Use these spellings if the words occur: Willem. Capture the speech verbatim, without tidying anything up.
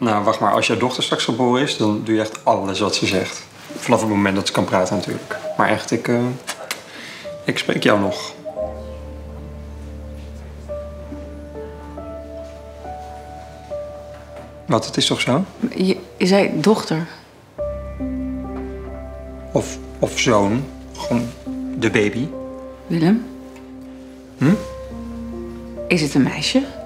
Nou, wacht maar. Als jouw dochter straks geboren is, dan doe je echt alles wat ze zegt. Vanaf het moment dat ze kan praten natuurlijk. Maar echt, ik, uh, ik spreek jou nog. Wat, het is toch zo? Je, je zei dochter. Of, of zoon. Gewoon de baby. Willem? Hm? Is het een meisje?